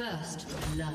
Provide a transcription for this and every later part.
First blood.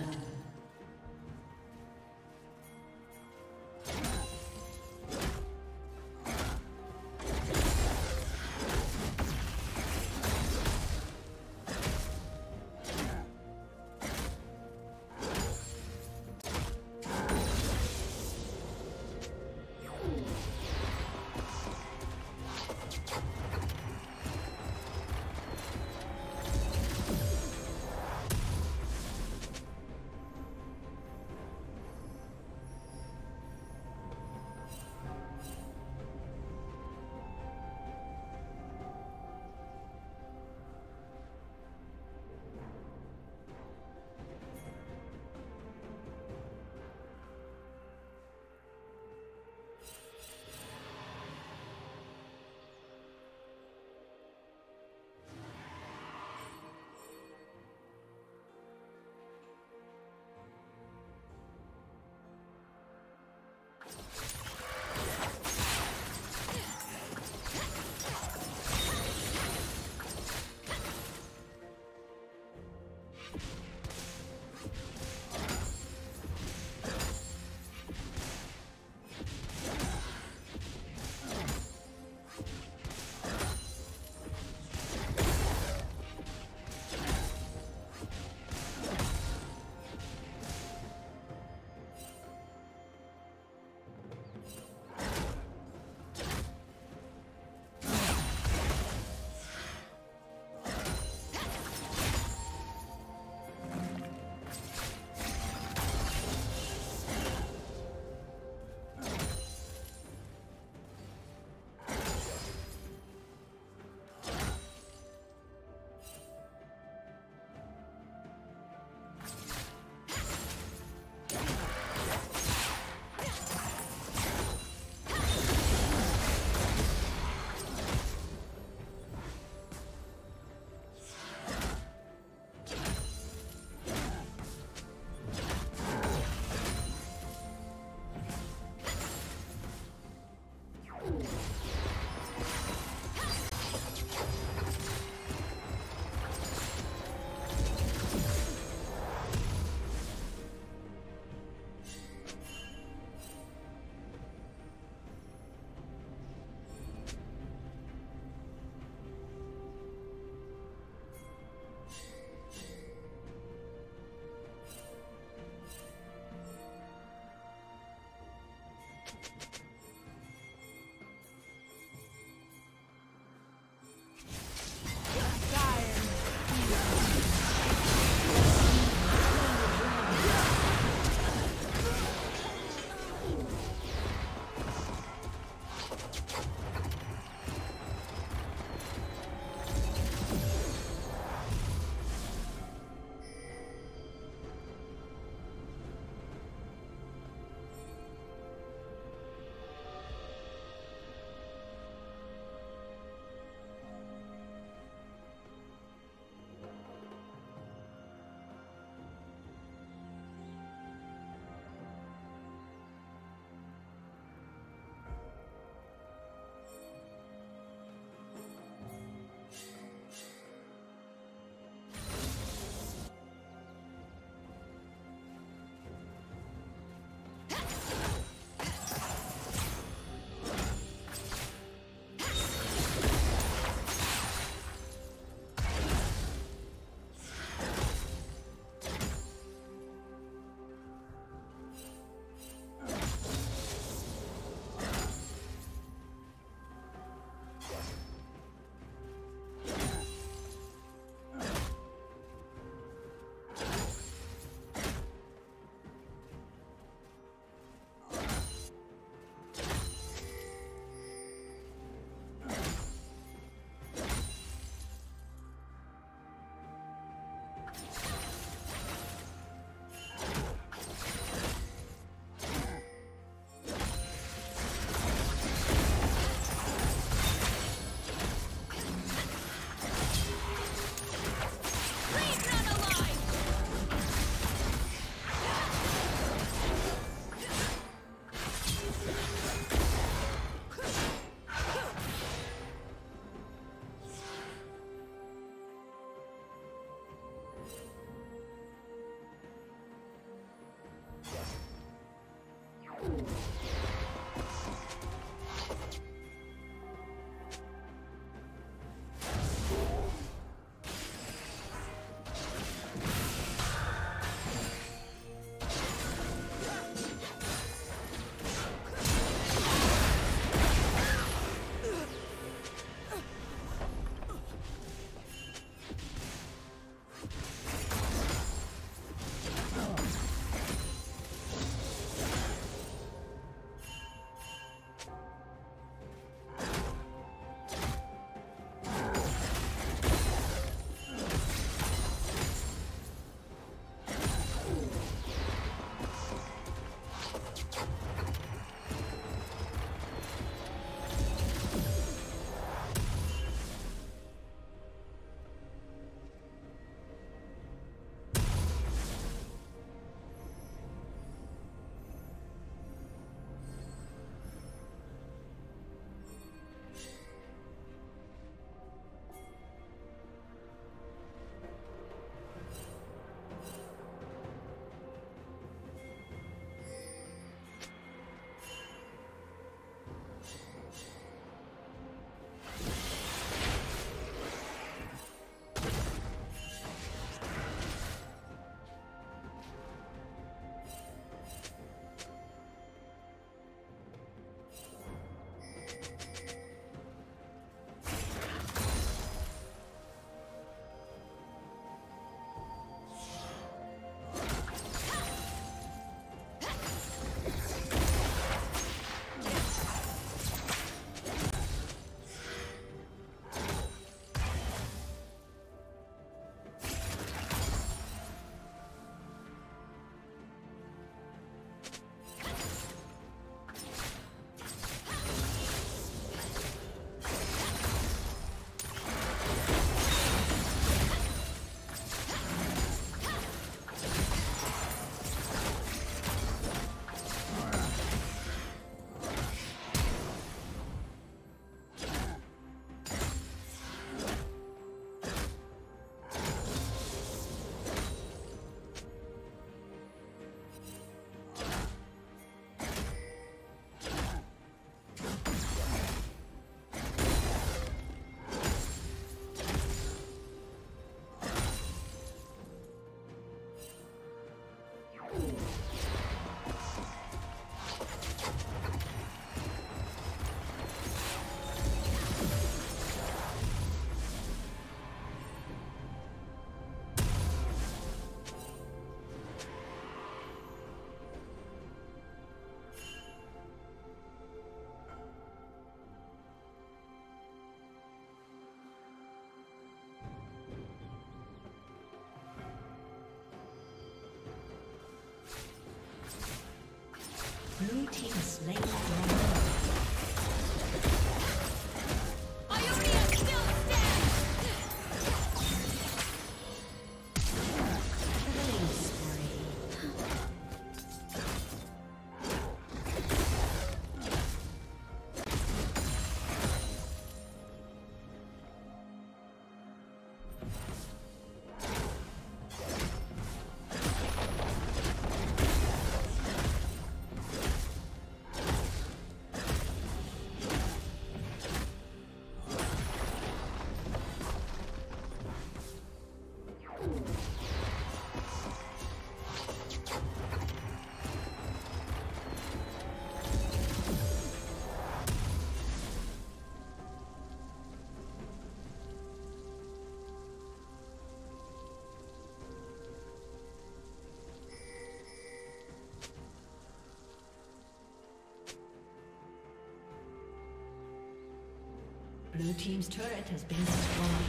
Blue team's turret has been destroyed.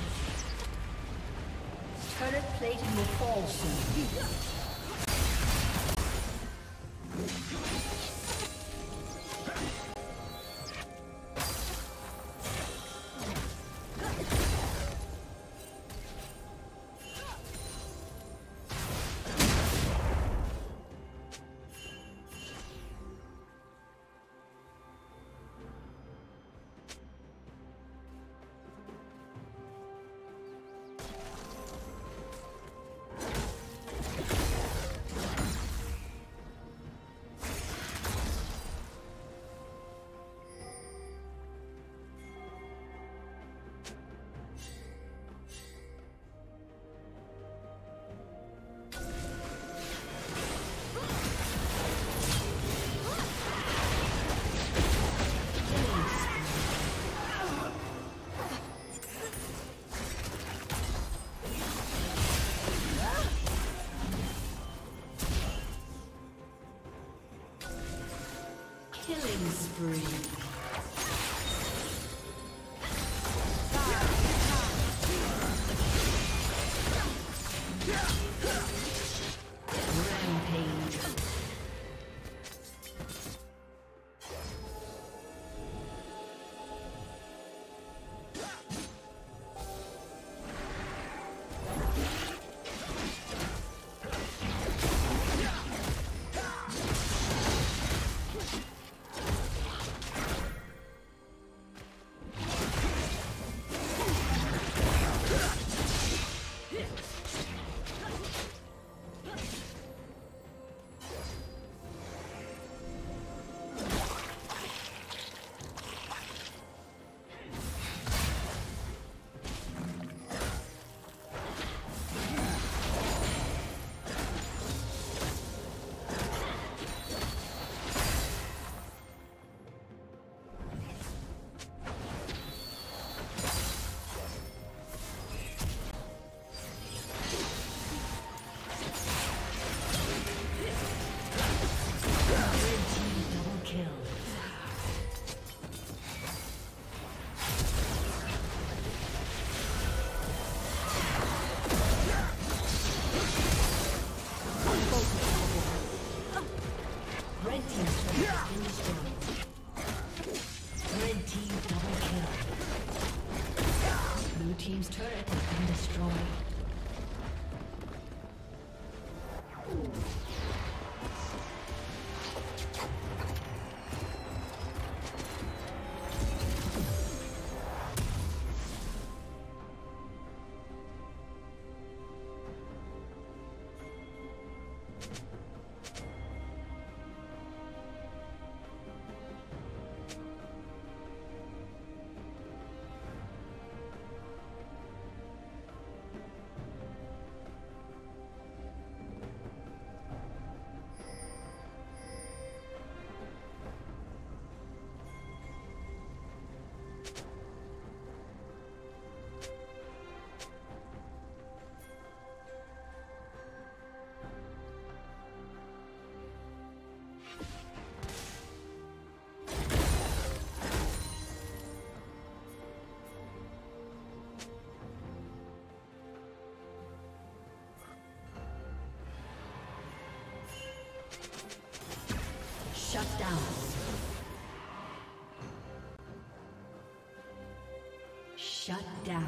Turret plating will fall soon. Killing spree. Shut down.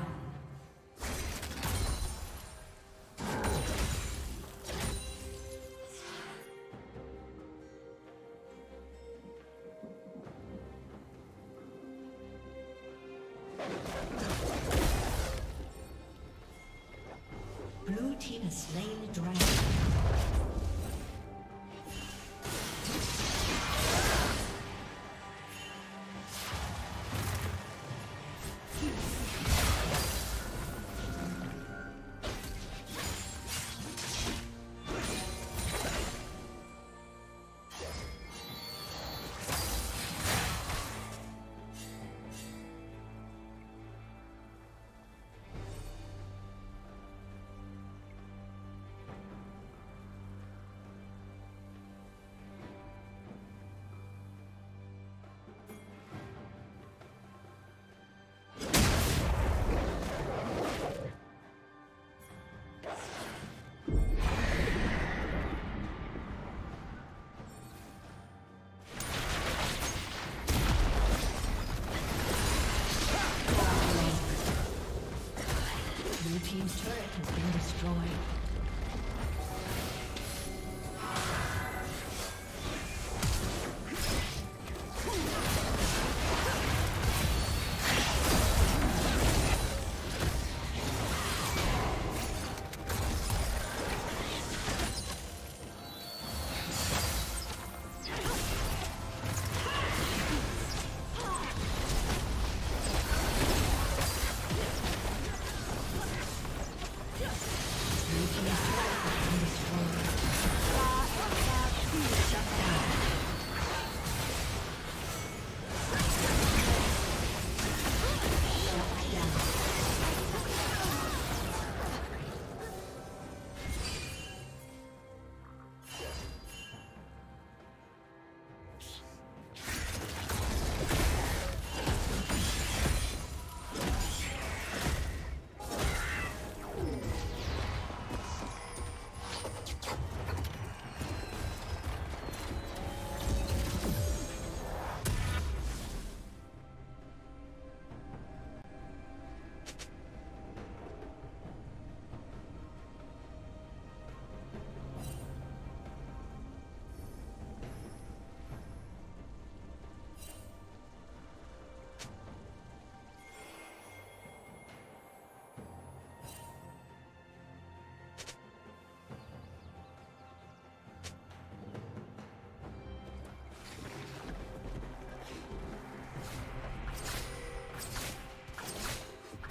Blue team has slain the dragon. Team's turret has been destroyed.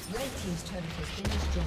Red team's turret has been destroyed.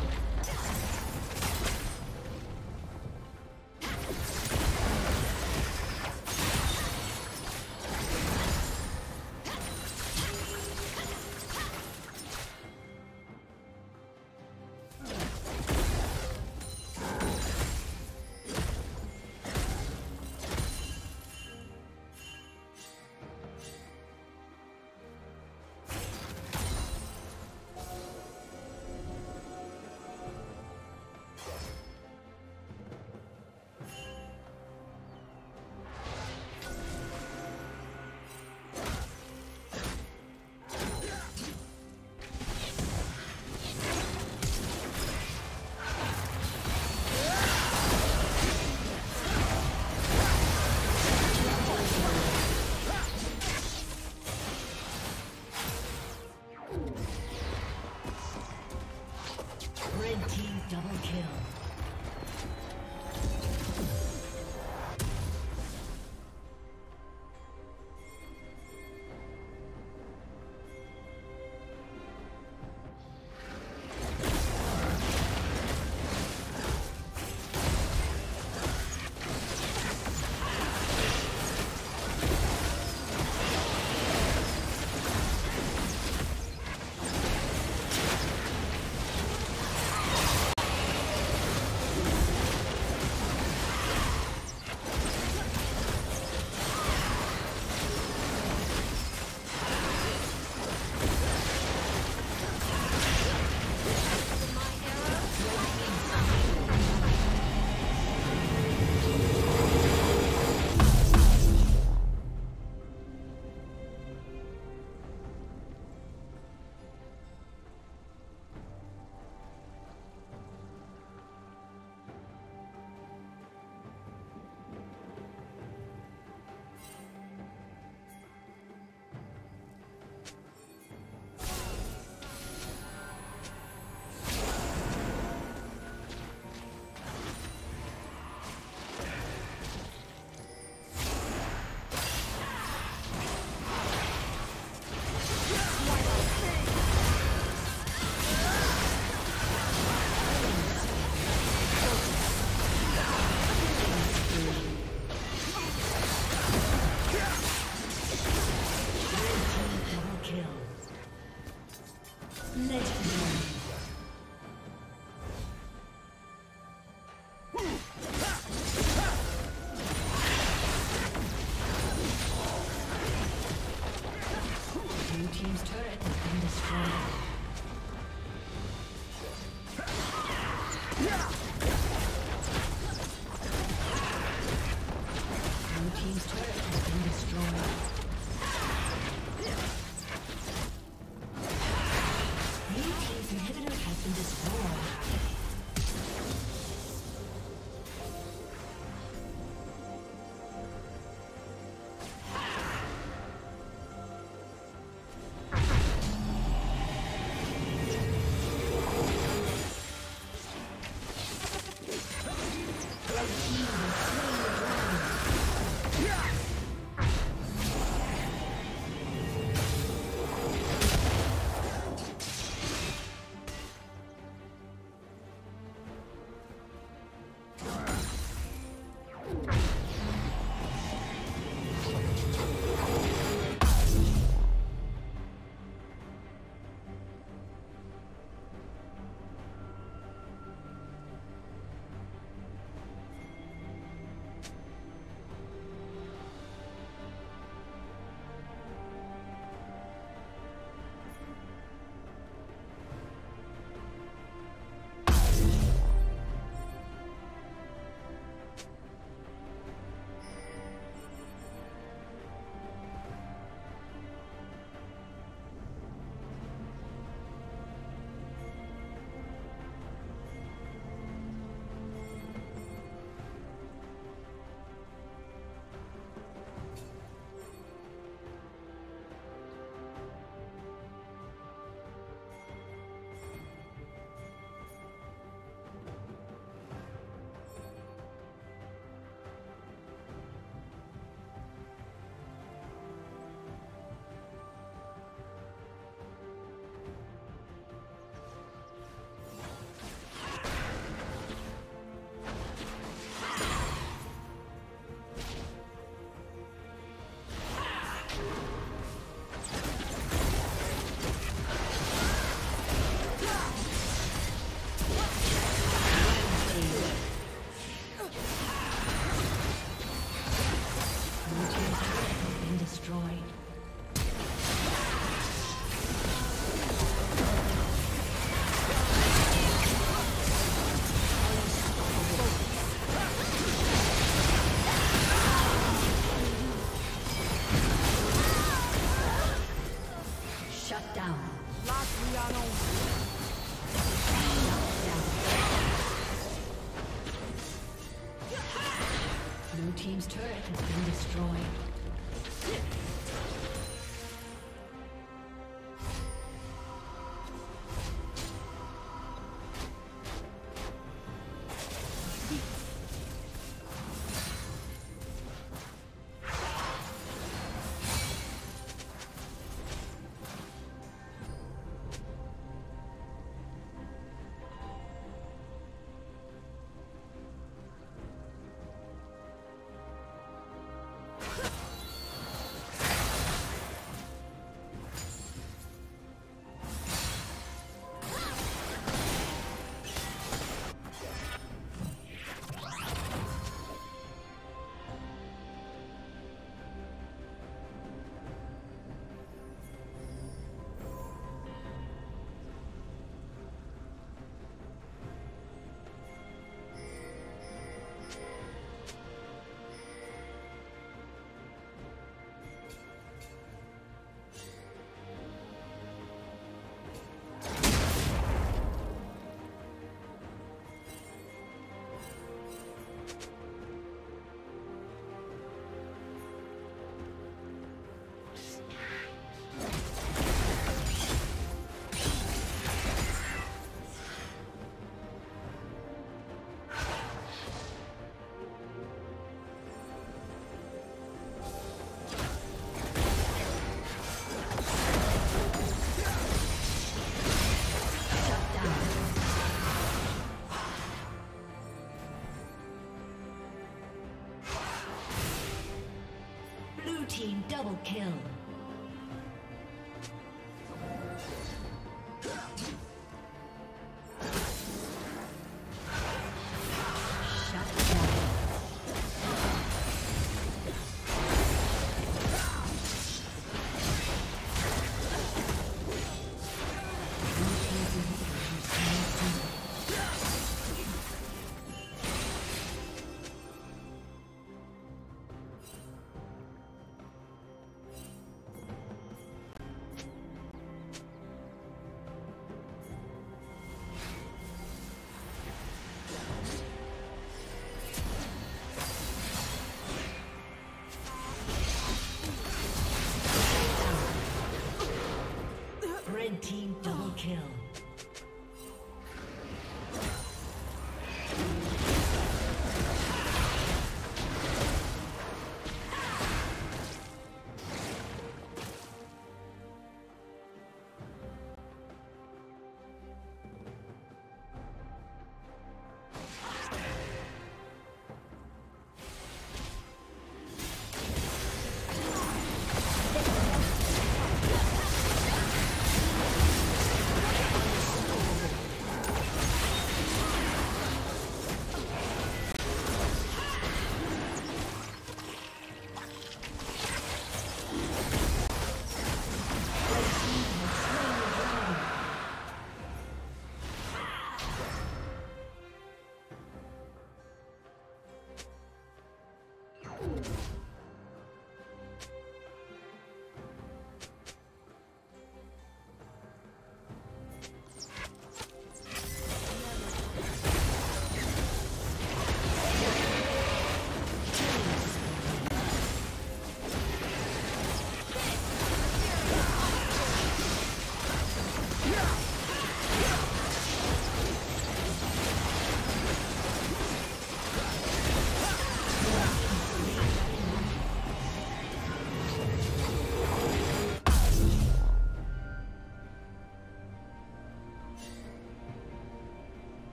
Red team double kill.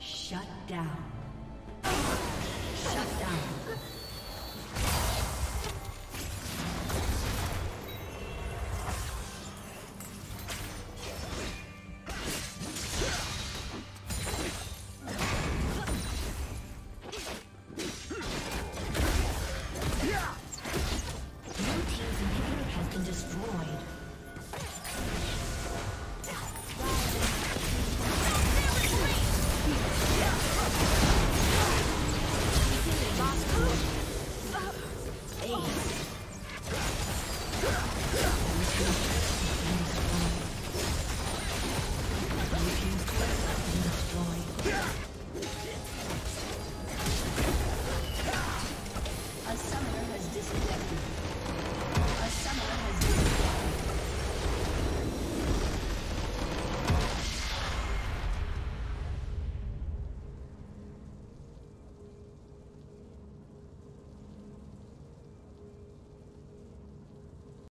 Shut down. Shut down. Blue team's inhibitor has been destroyed.